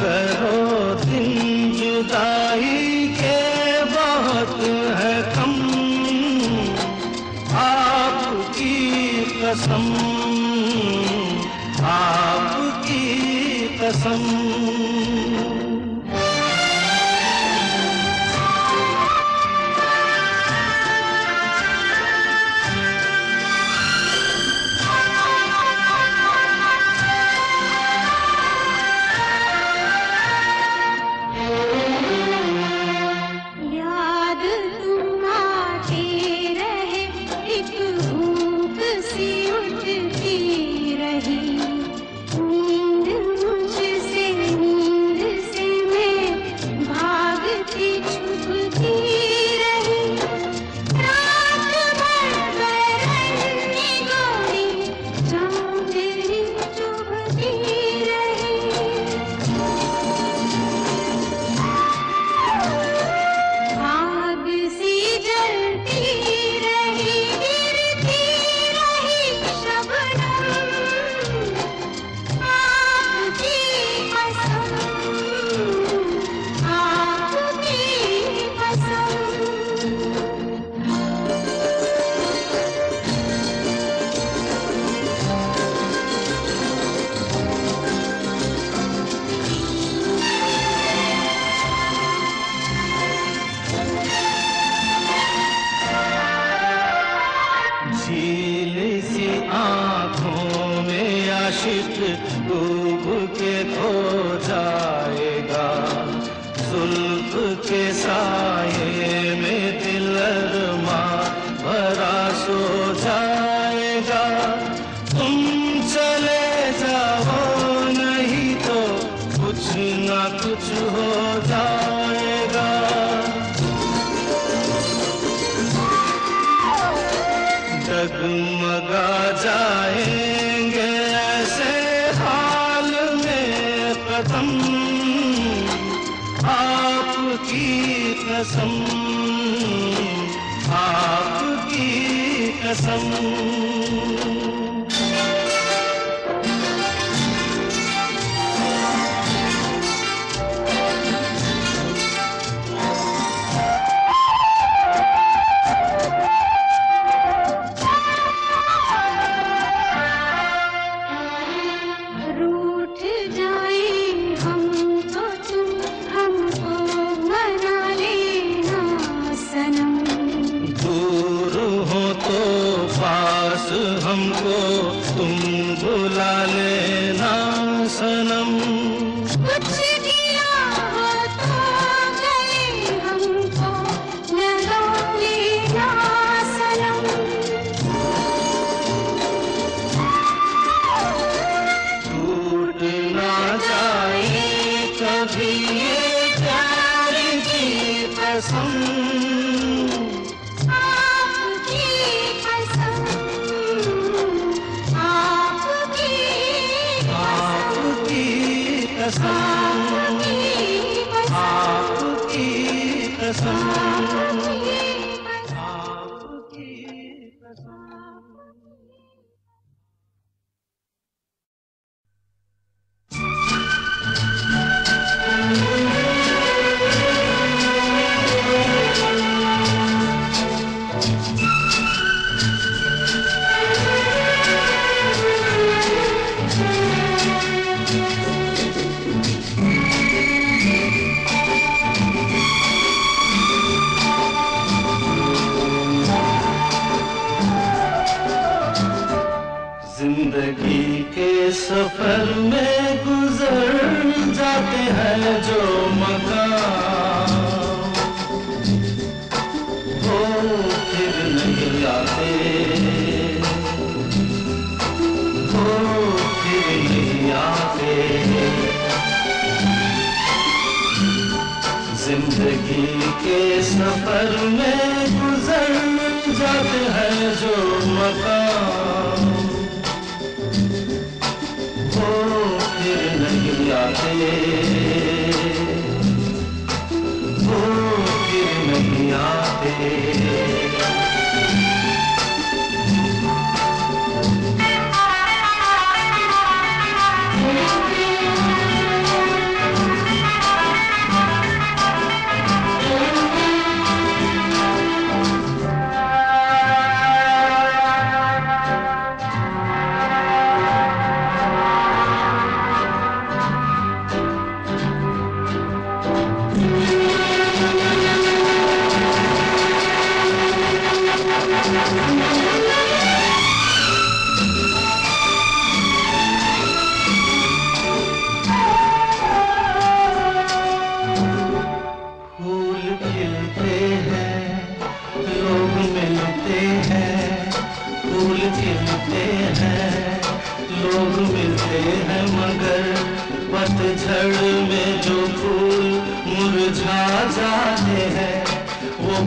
करो दिन जुदाई के बहुत है कम, आपकी कसम, आपकी कसम।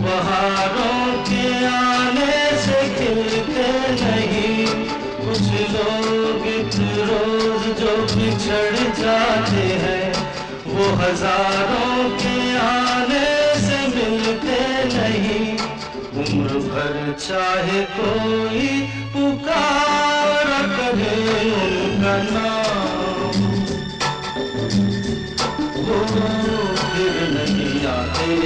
बहारों के आने से खिलते नहीं कुछ लोग रोज जो बिछड़ जाते हैं वो हजारों के आने से मिलते नहीं। उम्र भर चाहे कोई पुकार करे उनका नाम वो फिर नहीं आते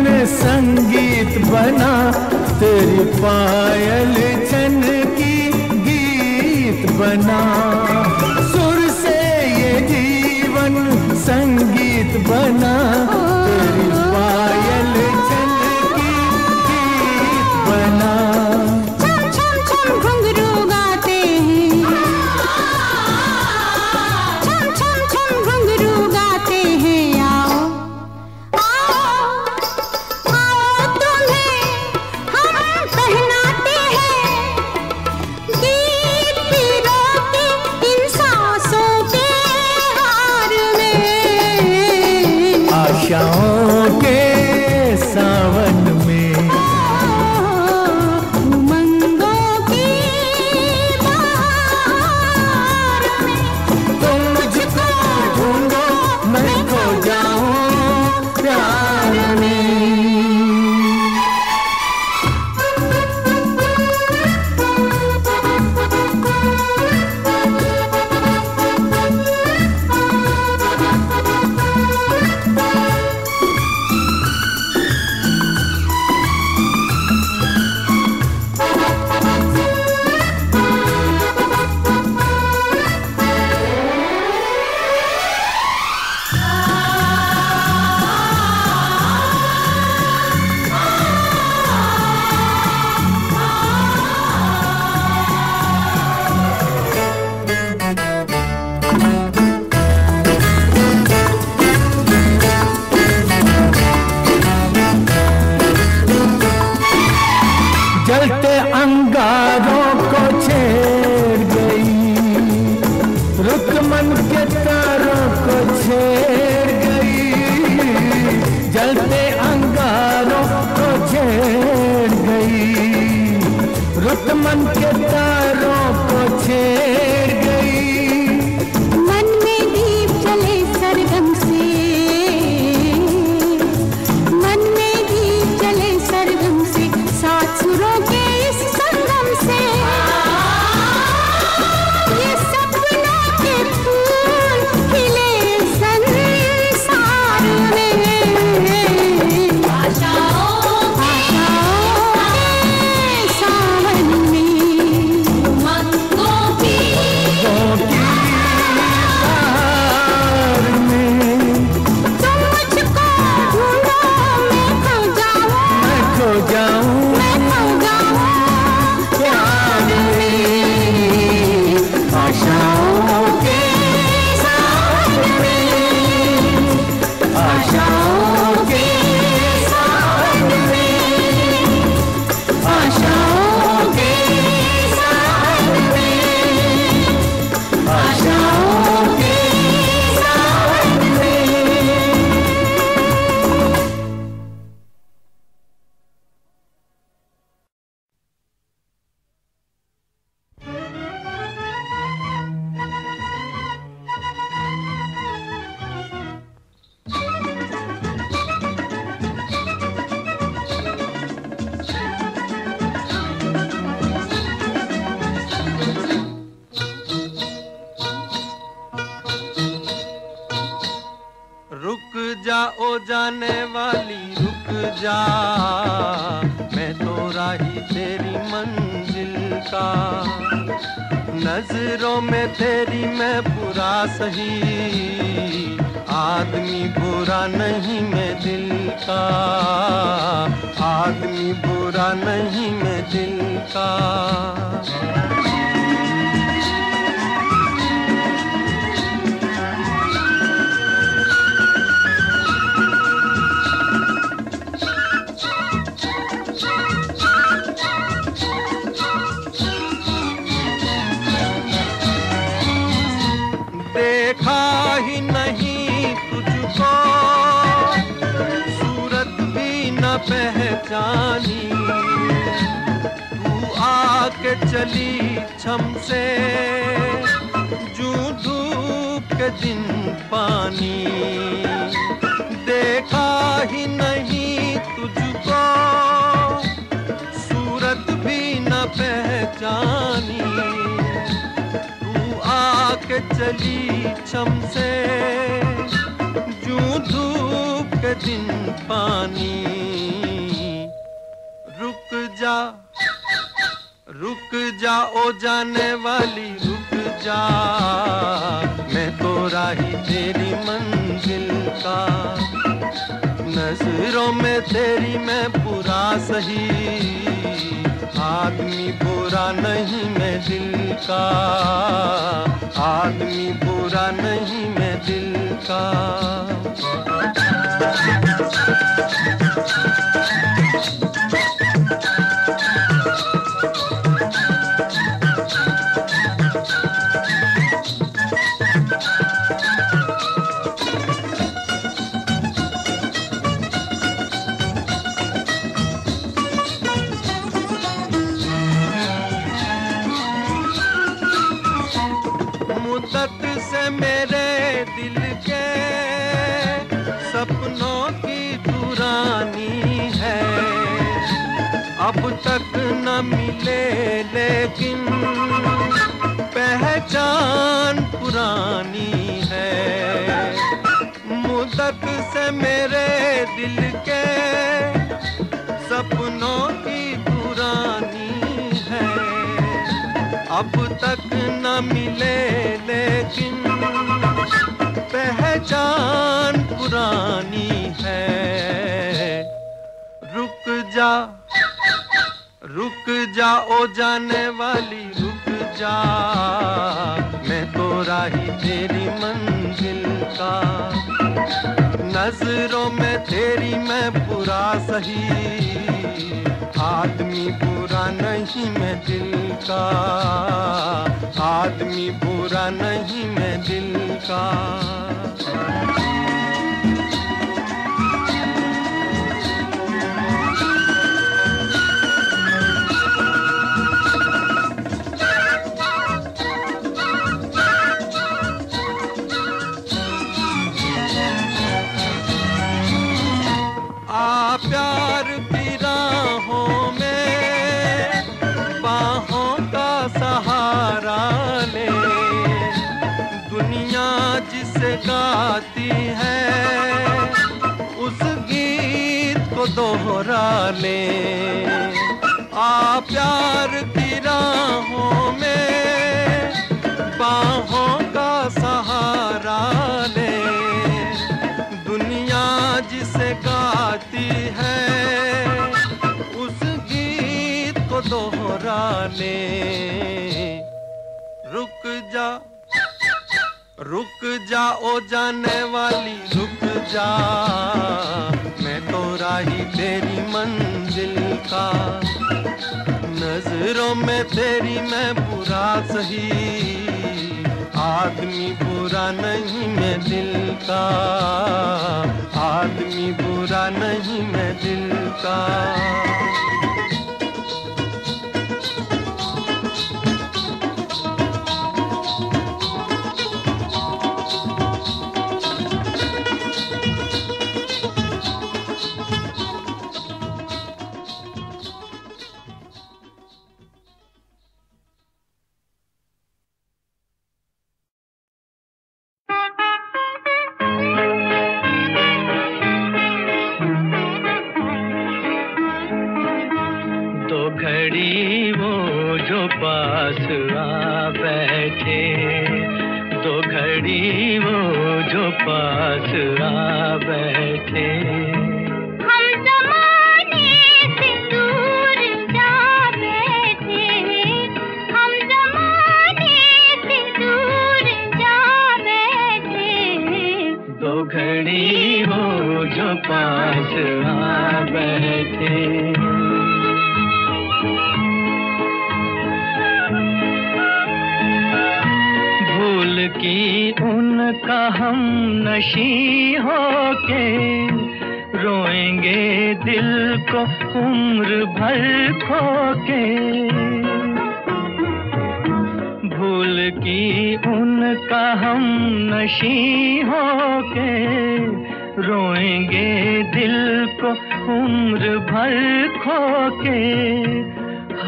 ने संगीत बना तेरी पायल चन की गीत बना। सुर से ये जीवन संगीत बना तेरी पायल चन की गीत बना। छम छम छम घुंघरू गाते हैं, छम छम छम घुंघरू गाते हैं। आओ आओ आओ तुम्हें हम पहनाते हैं गीत पीरों के इन सांसों के हार में। आशाओं के सावन में, उमंगों की बहार में, तुम मुझको ढूंढो मैं खो जाऊं प्यार में। जलते अंगारों को छेड़ गई, रुकमन के तारों को छेड़ गई। जलते अंगारों को छेड़ गई, रुकमन के तारों को छेड़ गई। मन में दीप जले सरगम से, मन में दीप जले सरगम से, सात सुरों के इस संगम से। ये सपनों के फूल खिले संसार में। आशाओं के सावन में, उमंगों की बहार में, तुम मुझको ढूंढो मैं खो जाऊं, मैं खो जाऊं मैं खो जाऊं प्यार में। आशाओं के सावन में, आशाओं के सावन में, आशाओं के सावन में, आशाओं के सावन में। रुक जा ओ जाने वाली रुक जा, मैं तो राही तेरी मंजिल का। नजरों में तेरी मैं बुरा सही, आदमी बुरा नहीं मैं दिल का, आदमी बुरा नहीं मैं दिल का। देखा ही नहीं तुझको, सूरत भी न पहचानी। तू आके चली छम से, जू धूप के दिन पानी। देखा ही नहीं तुझको, सूरत भी न पहचानी। के चली छम से, जूं धूप के दिन पानी। रुक जा ओ जाने वाली रुक जा, मैं तो राही तेरी मंजिल का। नजरों में तेरी मैं बुरा सही, आदमी बुरा नहीं मैं दिल का, आदमी बुरा नहीं मैं दिल का। अब तक न मिले लेकिन पहचान पुरानी है। मुद्दत से मेरे दिल के सपनों की पुरानी है। अब तक न मिले लेकिन पहचान पुरानी है। रुक जा ओ जाने वाली रुक जा, मैं तो राही तेरी मंजिल का। नजरों में तेरी मैं बुरा सही, आदमी बुरा नहीं मैं दिल का, आदमी बुरा नहीं मैं दिल का। प्यार की राहों में बाहों का सहारा ले, दुनिया जिसे गाती है उस गीत को दोहरा ले। आ प्यार की राहों में बाहों का सहारा ले, जिसे गाती है उस गीत को दोहरा ले। रुक जा ओ जाने वाली रुक जा, मैं तो राही तेरी मंजिल का। नजरों में तेरी मैं बुरा सही, आदमी बुरा नहीं मैं दिल का, आदमी बुरा नहीं मैं दिल का।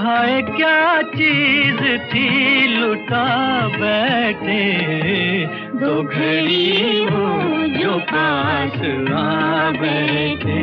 हाय क्या चीज थी लुटा बैठे दो घड़ी वो जो पास आ बैठे।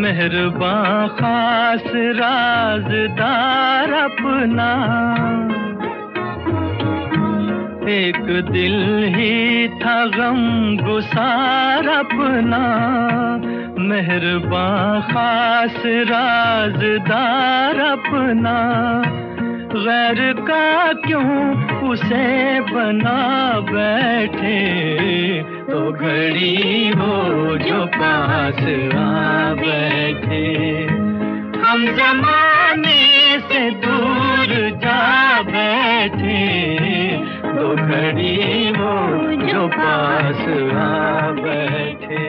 मेहरबान खास राजदार अपना एक दिल ही था गम गुसार अपना मेहरबान खास राजदार अपना गैर का क्यों उसे बना बैठे तो घड़ी वो जो पास आ बैठे। हम जमाने से दूर जा बैठे तो घड़ी वो जो पास आ बैठे।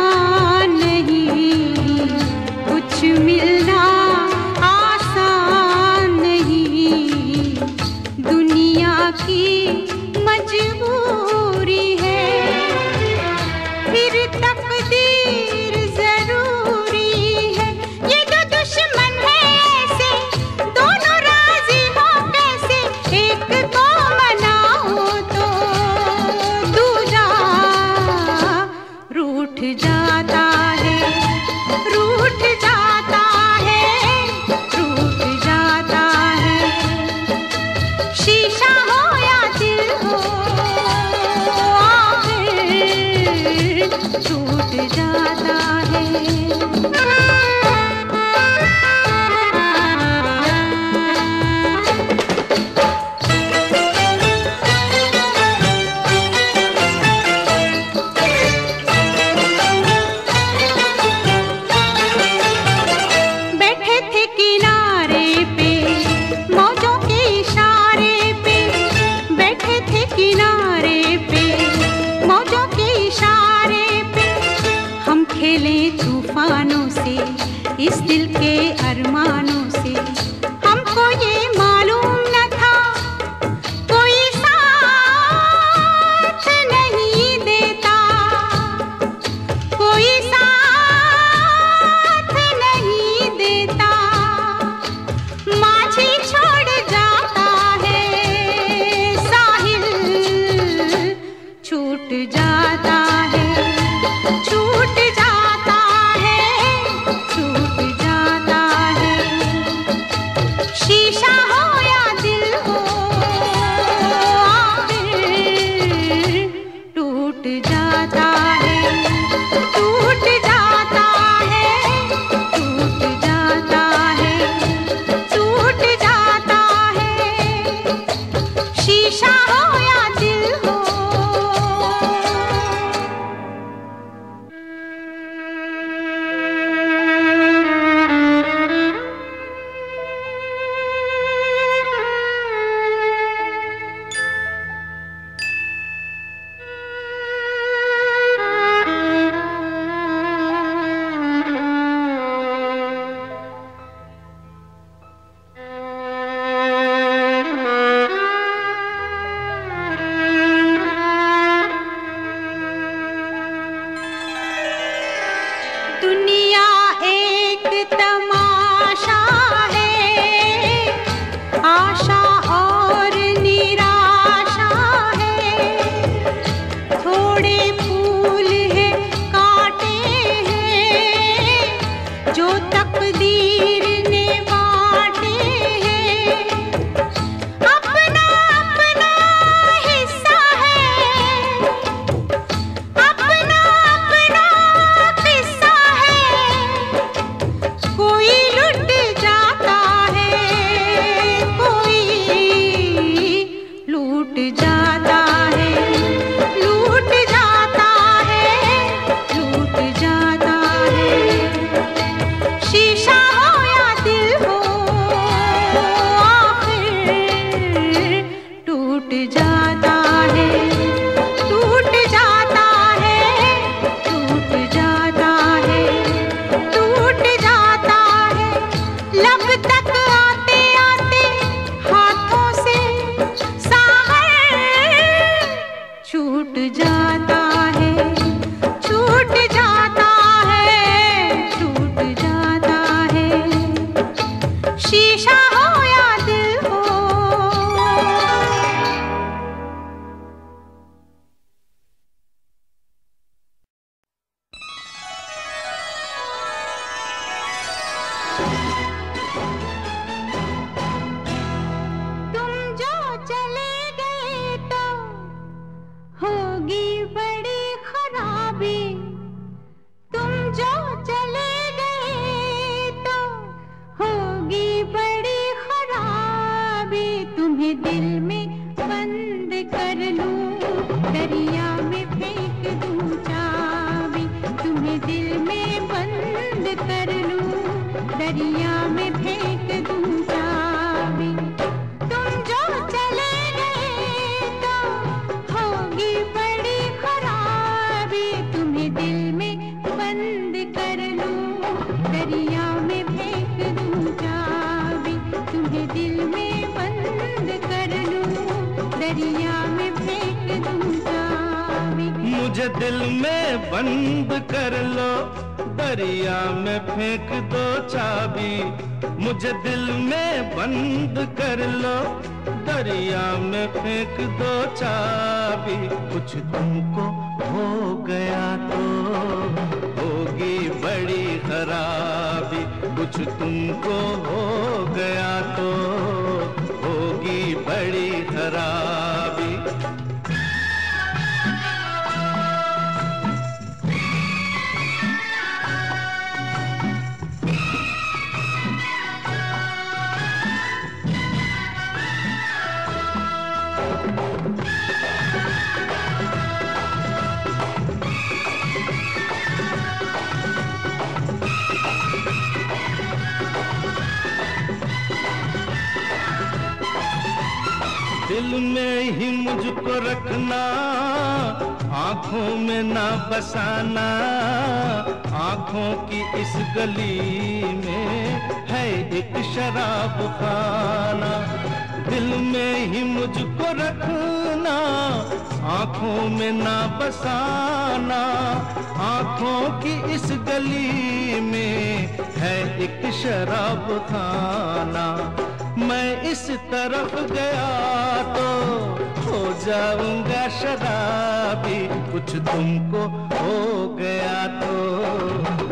फुर्सत भी है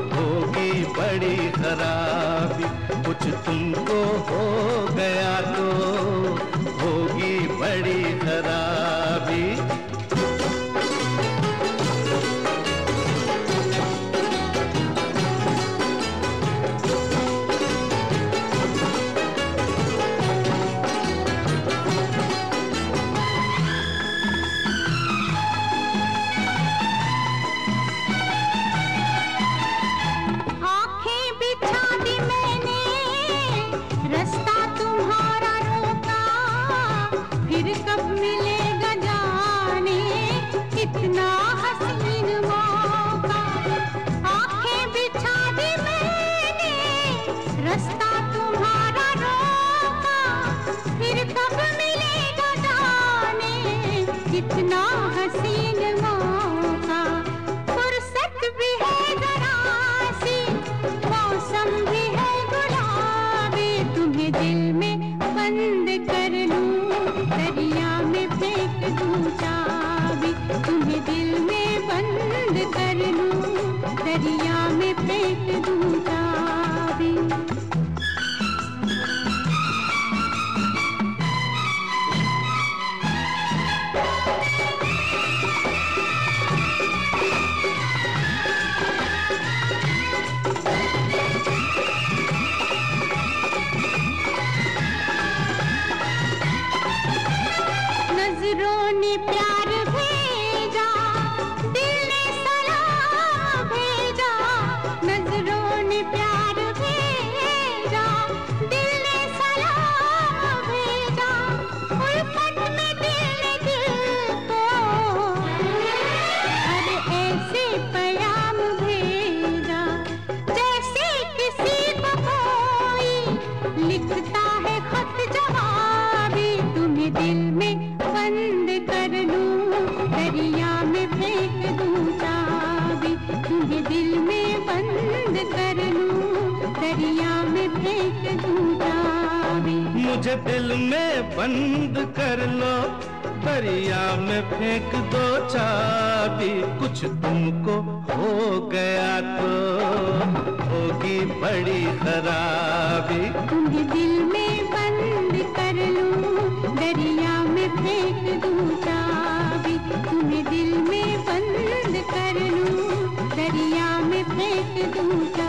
जरा सी मौसम भी मुझे दिल में बंद कर लो, दरिया में फेंक दो चाबी। कुछ तुमको हो गया तो होगी बड़ी खराबी। मुझे दिल में बंद कर लो, दरिया में फेंक दो चाबी। तुम्हें दिल में बंद कर लो, दरिया में फेंक दो चाबी।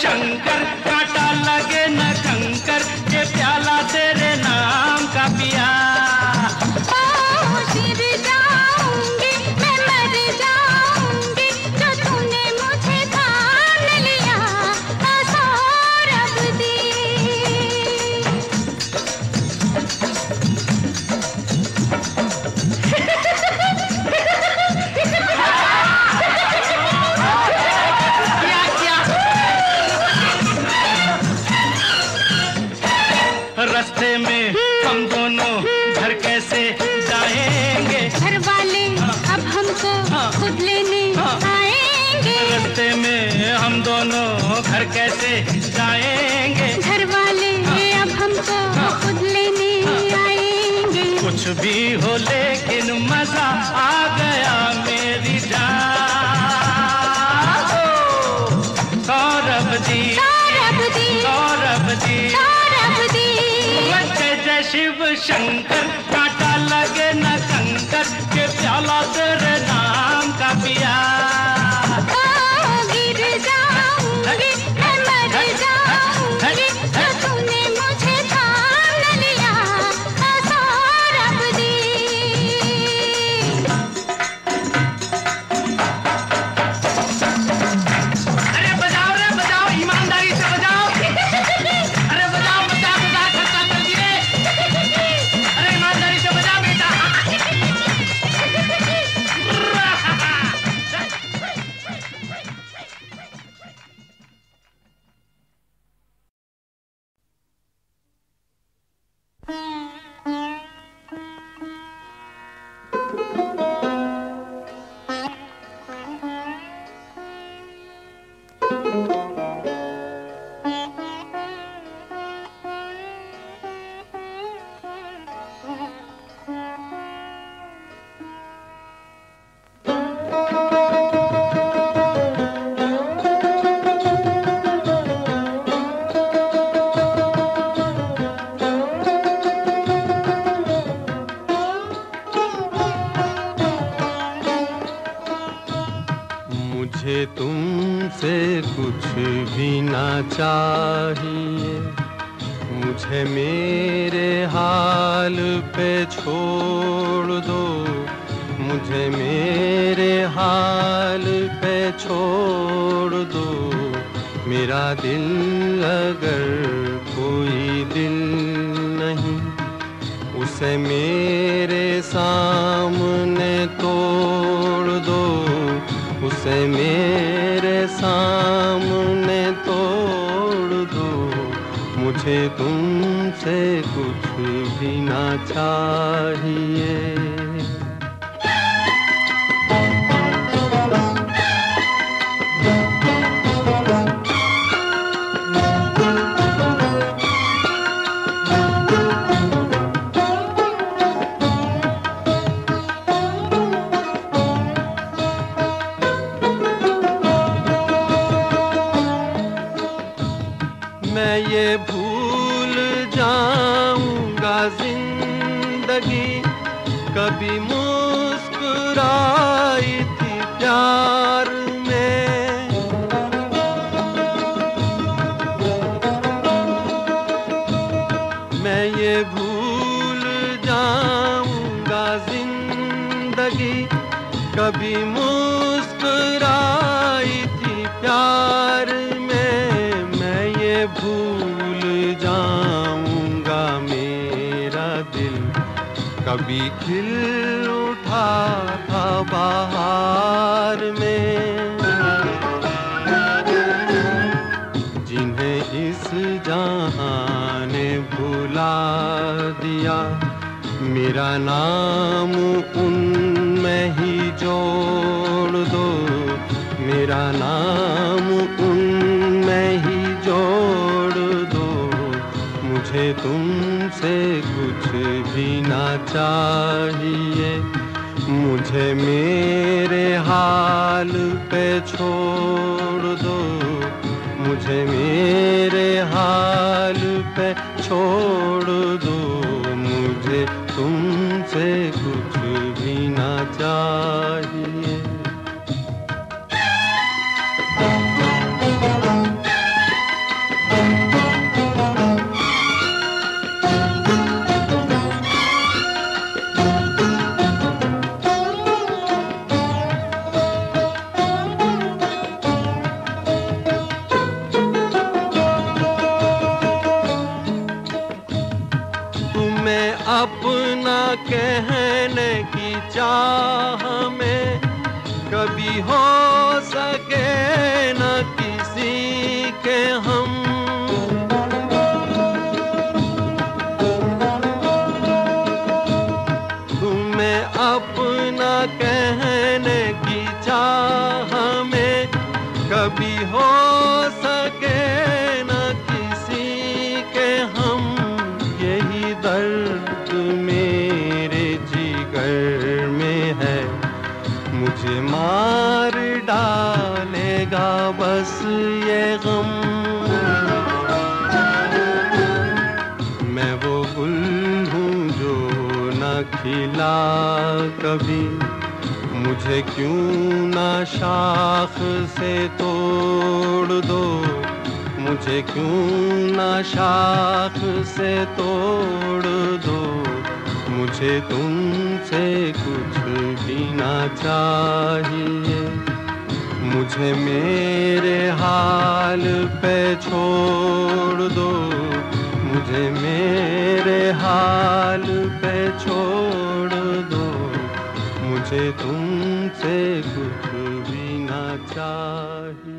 शंकर, कांटा लगे न कंकर, ये प्याला तेरे नाम का पिया। पाँव सिर जाऊंगी मैं, मर जाऊंगी जो तूने मुझे ठान लिया। सौरभ दी रस्ते में हम दोनों घर कैसे जाएंगे, घर वाले अब हमको खुद लेने आएंगे। रस्ते में हम दोनों घर कैसे जाएंगे, घर वाले अब हमको खुद लेने आएंगे। कुछ भी हो लेकिन मजा आ गया मेरी जान। सौरभ जी, सौरभ जी, सौरभ जी, सौरभ जी। जय जय शिव शंकर, कांटा लगे न कंकर, के प्याला तेरे नाम का पिया। गिर जाऊंगी मैं, मर जाऊंगी जो तूने मुझे ठान लिया। सौरभ दी अरे बजाओ रे बजाओ, ईमानदारी से बजाओ। अरे बजाओ बजा बजा खत्म कर दिए। अरे ईमानदारी से बजा बेटा। मुझे तुमसे कुछ भी ना चाहिए, मुझे मेरे हाल पे छोड़ दो, मुझे मेरे हाल पे छोड़ दो। मेरा दिल अगर कोई दिल नहीं, उसे मेरे सामने तोड़ दो, उसे मेरे सामने तोड़ दो। मुझे तुमसे कुछ भी ना चाहिए। कभी मुस्कुराई थी प्यार में, मैं ये भूल जाऊंगा जिंदगी। कभी मुस्कुराई थी प्यार में, मैं ये भूल जाऊंगा। मेरा दिल कभी खिल उठा था बाहर में, जिन्हें इस जहाँ ने भुला दिया, मेरा नाम उनमें ही जोड़ दो, मेरा नाम उनमें ही जोड़ दो। मुझे तुमसे कुछ भी ना चाहिए, मुझे मेरे हाल पे छोड़ दो, मुझे मेरे हाल पे छोड़ दो। मुझे तुमसे कुछ भी ना चाहिए। अपना कहने की चाह में कभी हो सके न किसी के हम। तुम्हें अपना कहने की चाह में कभी हो सके न किसी के हम। यही दर्द मेरे जिगर में है, मुझे मार डालेगा बस ये गम। मैं वो गुल हूँ जो न खिला कभी, मुझे क्यों ना शाख से तोड़ दो, मुझे क्यों ना शाख से तोड़ दो। मुझे तुमसे कुछ भी ना चाहिए, मुझे मेरे हाल पे छोड़ दो, मुझे मेरे हाल पे छोड़ दो। मुझे तुमसे कुछ भी ना चाहिए।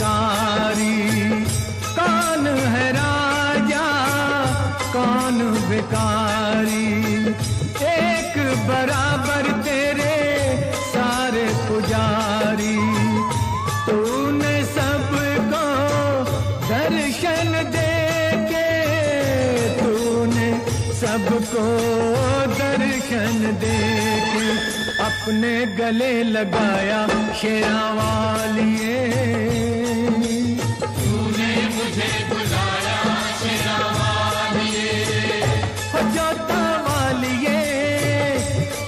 कारी, कौन है राजा कौन बेकारी, एक बराबर तेरे सारे पुजारी, तूने सबको दर्शन दे के, तूने सबको दर्शन दे के अपने गले लगाया शेरावालिए, तूने मुझे बुलाया शेरावालिए, जोता वालिए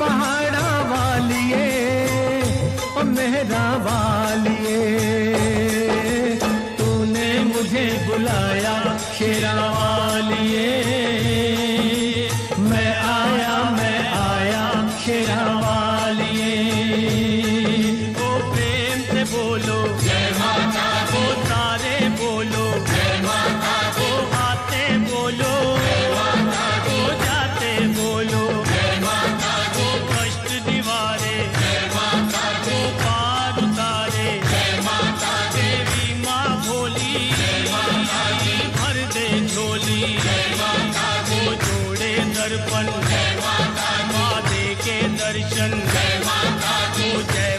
पहाड़ा वालिए और मेहरा वालिए, तूने मुझे बुलाया शेरावालिए, मैं आया शेरावालिए। ओ प्रेम से बोलो जय माता, ओ तारे बोलो जय माता, ओ आते बोलो जय माता, ओ जाते बोलो जय माता, ओ कष्ट दीवारे जय माता, ओ पार उतारे जय माता, देवी माँ भोली जय माता, भर दे झोली जय माता, ओ जोड़े दर्पण जय माता, माँ दे के दर्शन जय माता को जय